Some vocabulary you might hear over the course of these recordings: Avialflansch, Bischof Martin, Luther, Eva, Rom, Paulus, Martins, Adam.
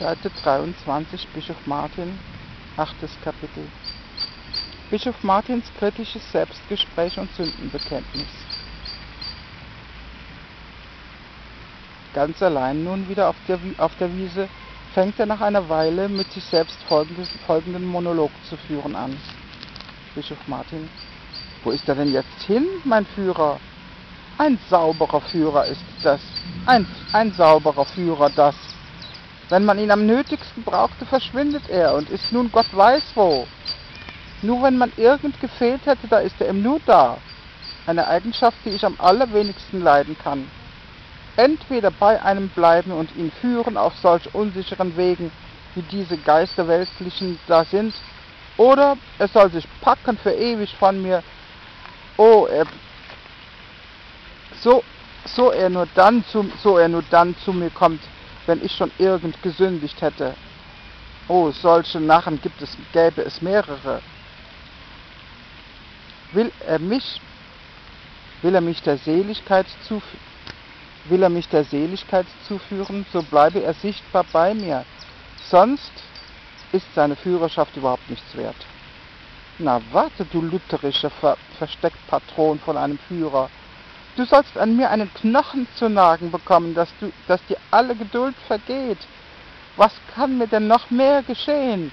Seite 23, Bischof Martin, 8. Kapitel. Bischof Martins kritisches Selbstgespräch und Sündenbekenntnis. Ganz allein nun wieder auf der Wiese, fängt er nach einer Weile mit sich selbst folgenden Monolog zu führen an. Bischof Martin: Wo ist er denn jetzt hin, mein Führer? Ein sauberer Führer ist das, ein sauberer Führer das. Wenn man ihn am nötigsten brauchte, verschwindet er und ist nun Gott weiß wo. Nur wenn man irgend gefehlt hätte, da ist er im Nu da. Eine Eigenschaft, die ich am allerwenigsten leiden kann. Entweder bei einem bleiben und ihn führen auf solch unsicheren Wegen, wie diese Geisterweltlichen da sind, oder er soll sich packen für ewig von mir. Oh, so er nur dann zu mir kommt, wenn ich schon irgend gesündigt hätte. Oh, solche Narren gäbe es mehrere. Will er mich der Seligkeit zuführen, so bleibe er sichtbar bei mir. Sonst ist seine Führerschaft überhaupt nichts wert. Na warte, du lutherischer Verstecktpatron von einem Führer. Du sollst an mir einen Knochen zu nagen bekommen, dass dir alle Geduld vergeht. Was kann mir denn noch mehr geschehen?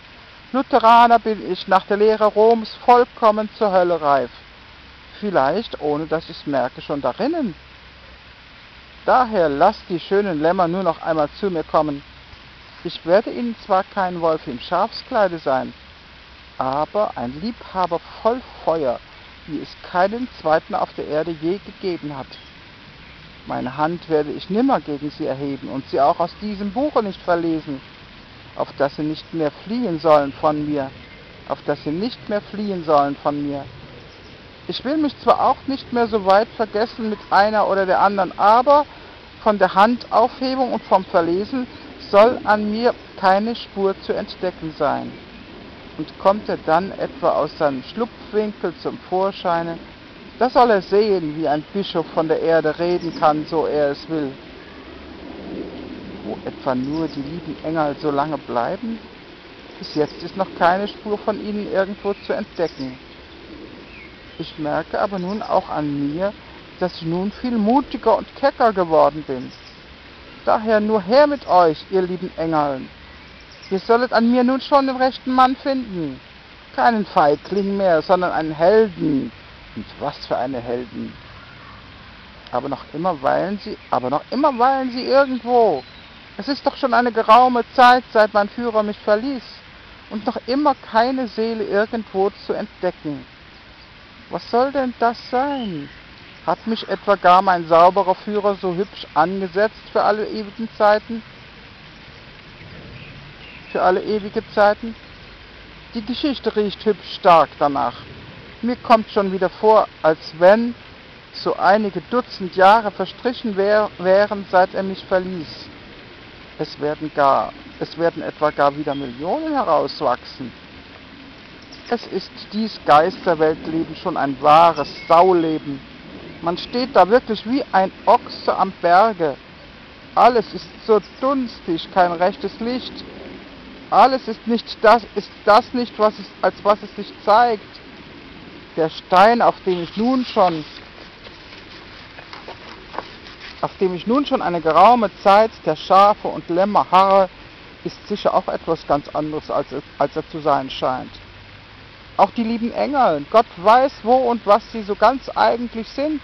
Lutheraner bin ich nach der Lehre Roms vollkommen zur Hölle reif. Vielleicht, ohne dass ich es merke, schon darinnen. Daher lass die schönen Lämmer nur noch einmal zu mir kommen. Ich werde ihnen zwar kein Wolf im Schafskleide sein, aber ein Liebhaber voll Feuer, wie es keinen zweiten auf der Erde je gegeben hat. Meine Hand werde ich nimmer gegen sie erheben und sie auch aus diesem Buche nicht verlesen, auf dass sie nicht mehr fliehen sollen von mir, Ich will mich zwar auch nicht mehr so weit vergessen mit einer oder der anderen, aber von der Handaufhebung und vom Verlesen soll an mir keine Spur zu entdecken sein. Und kommt er dann etwa aus seinem Schlupfwinkel zum Vorscheine, da soll er sehen, wie ein Bischof von der Erde reden kann, so er es will. Wo etwa nur die lieben Engel so lange bleiben? Bis jetzt ist noch keine Spur von ihnen irgendwo zu entdecken. Ich merke aber nun auch an mir, dass ich nun viel mutiger und kecker geworden bin. Daher nur her mit euch, ihr lieben Engeln. Ihr sollet an mir nun schon den rechten Mann finden. Keinen Feigling mehr, sondern einen Helden. Und was für eine Helden. Aber noch immer weilen sie irgendwo. Es ist doch schon eine geraume Zeit, seit mein Führer mich verließ. Und noch immer keine Seele irgendwo zu entdecken. Was soll denn das sein? Hat mich etwa gar mein sauberer Führer so hübsch angesetzt für alle ewigen Zeiten? Die Geschichte riecht hübsch stark danach. Mir kommt schon wieder vor, als wenn so einige Dutzend Jahre verstrichen wären, seit er mich verließ. Es werden etwa gar wieder Millionen herauswachsen. Es ist dies Geisterweltleben schon ein wahres Sauleben. Man steht da wirklich wie ein Ochse am Berge. Alles ist so dunstig, kein rechtes Licht. Alles ist das nicht, als was es sich zeigt. Der Stein, auf dem ich nun schon eine geraume Zeit der Schafe und Lämmer harre, ist sicher auch etwas ganz anderes, als er zu sein scheint. Auch die lieben Engel, Gott weiß wo und was sie so ganz eigentlich sind.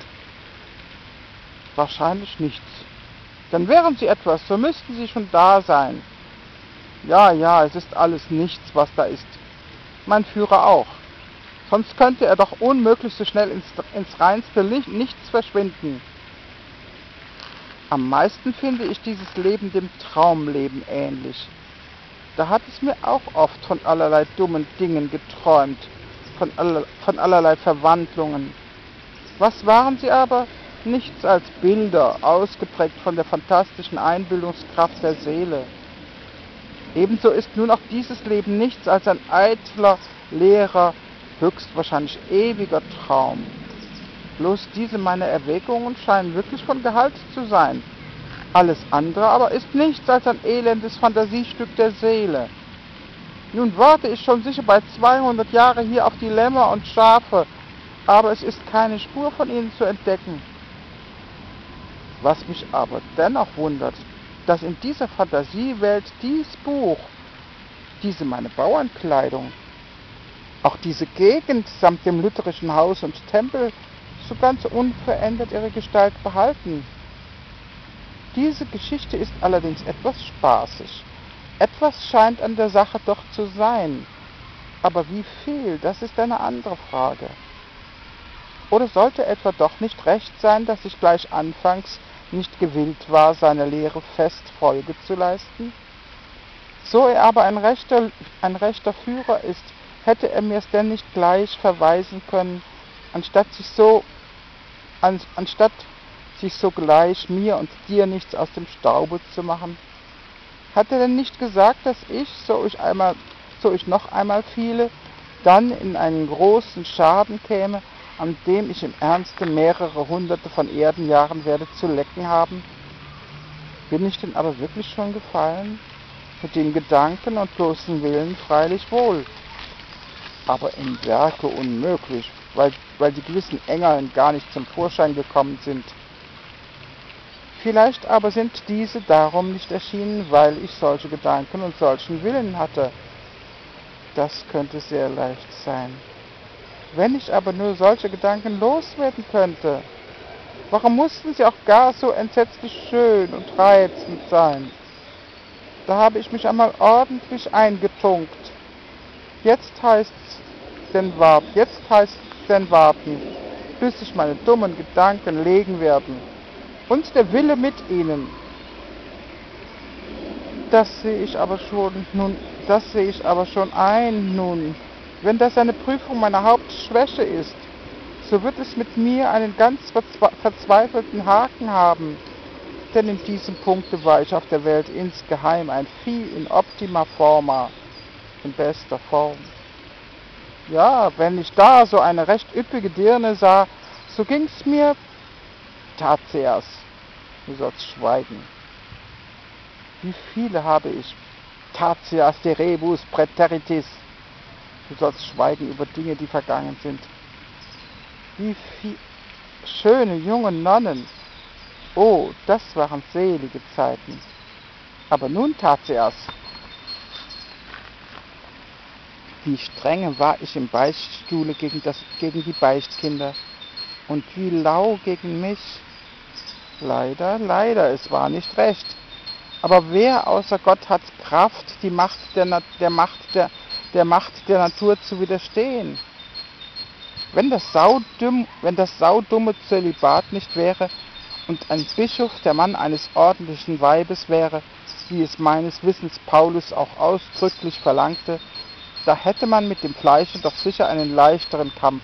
Wahrscheinlich nichts. Dann wären sie etwas, so müssten sie schon da sein. Ja, es ist alles nichts, was da ist. Mein Führer auch. Sonst könnte er doch unmöglich so schnell ins reinste Nichts verschwinden. Am meisten finde ich dieses Leben dem Traumleben ähnlich. Da hat es mir auch oft von allerlei dummen Dingen geträumt, von allerlei Verwandlungen. Was waren sie aber? Nichts als Bilder, ausgeprägt von der fantastischen Einbildungskraft der Seele. Ebenso ist nun auch dieses Leben nichts als ein eitler, leerer, höchstwahrscheinlich ewiger Traum. Bloß diese meine Erwägungen scheinen wirklich von Gehalt zu sein. alles andere aber ist nichts als ein elendes Fantasiestück der Seele. Nun warte ich schon sicher bei 200 Jahren hier auf die Lämmer und Schafe, aber es ist keine Spur von ihnen zu entdecken. Was mich aber dennoch wundert, dass in dieser Fantasiewelt dies Buch, diese meine Bauernkleidung, auch diese Gegend samt dem lutherischen Haus und Tempel so ganz unverändert ihre Gestalt behalten. Diese Geschichte ist allerdings etwas spaßig. Etwas scheint an der Sache doch zu sein. Aber wie viel, das ist eine andere Frage. Oder sollte etwa doch nicht recht sein, dass ich gleich anfangs nicht gewillt war, seiner Lehre fest Folge zu leisten? So er aber ein rechter Führer ist, hätte er mir's denn nicht gleich verweisen können, anstatt sich so gleich mir und dir nichts aus dem Staube zu machen? Hat er denn nicht gesagt, dass ich, so ich noch einmal fiele, dann in einen großen Schaden käme, an dem ich im Ernste mehrere hunderte von Erdenjahren werde zu lecken haben? Bin ich denn aber wirklich schon gefallen? Mit dem Gedanken und bloßen Willen freilich wohl, aber im Werke unmöglich, weil die gewissen Engeln gar nicht zum Vorschein gekommen sind. Vielleicht aber sind diese darum nicht erschienen, weil ich solche Gedanken und solchen Willen hatte. Das könnte sehr leicht sein. Wenn ich aber nur solche Gedanken loswerden könnte, warum mussten sie auch gar so entsetzlich schön und reizend sein? Da habe ich mich einmal ordentlich eingetunkt. Jetzt heißt es denn warten, bis sich meine dummen Gedanken legen werden. Und der Wille mit ihnen. Das sehe ich aber schon ein. Wenn das eine Prüfung meiner Hauptschwäche ist, so wird es mit mir einen ganz verzweifelten Haken haben. Denn in diesem Punkte war ich auf der Welt insgeheim ein Vieh in optima forma, in bester Form. Ja, wenn ich da so eine recht üppige Dirne sah, so ging's mir, Tatsächlich, du sollst schweigen. Wie viele habe ich? Tatsächlich de rebus praeteritis. Du sollst schweigen über Dinge, die vergangen sind. Wie viele schöne junge Nonnen. Oh, das waren selige Zeiten. Aber nun tatsächlich. Wie streng war ich im Beichtstuhle gegen die Beichtkinder. Und wie lau gegen mich. Leider, es war nicht recht. Aber wer außer Gott hat Kraft, die Macht der Natur zu widerstehen? Wenn das saudumme Zölibat nicht wäre und ein Bischof der Mann eines ordentlichen Weibes wäre, wie es meines Wissens Paulus auch ausdrücklich verlangte, da hätte man mit dem Fleische doch sicher einen leichteren Kampf.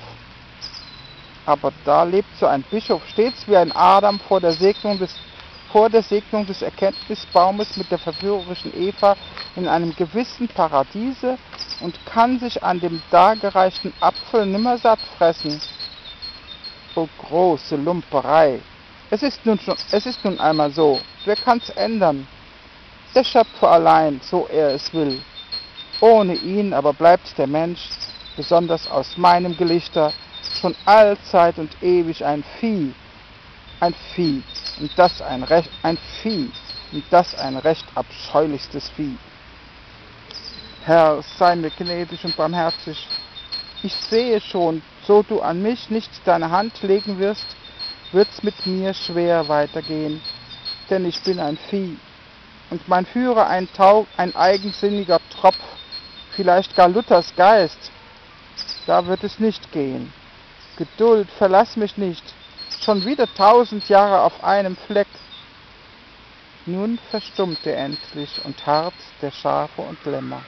Aber da lebt so ein Bischof stets wie ein Adam vor der Segnung des Erkenntnisbaumes mit der verführerischen Eva in einem gewissen Paradiese und kann sich an dem dargereichten Apfel nimmer satt fressen. Oh, große Lumperei! Es ist nun einmal so, wer kann's ändern? Der Schöpfer allein, so er es will. Ohne ihn aber bleibt der Mensch, besonders aus meinem Gelichter, schon allzeit und ewig ein Vieh, und das ein recht abscheulichstes Vieh. Herr, sei mir gnädig und barmherzig. Ich sehe schon, so du an mich nicht deine Hand legen wirst, wird's mit mir schwer weitergehen, denn ich bin ein Vieh und mein Führer ein eigensinniger Tropf, vielleicht gar Luthers Geist. Da wird es nicht gehen. Geduld, verlass mich nicht, schon wieder 1000 Jahre auf einem Fleck. Nun verstummte endlich und hart der Schafe und Lämmer.